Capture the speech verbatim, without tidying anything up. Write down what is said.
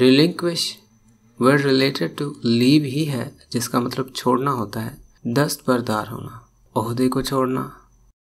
relinquish word related to leave ही है जिसका मतलब छोड़ना होता है, दस्तबरदार होना, ओहदे को छोड़ना,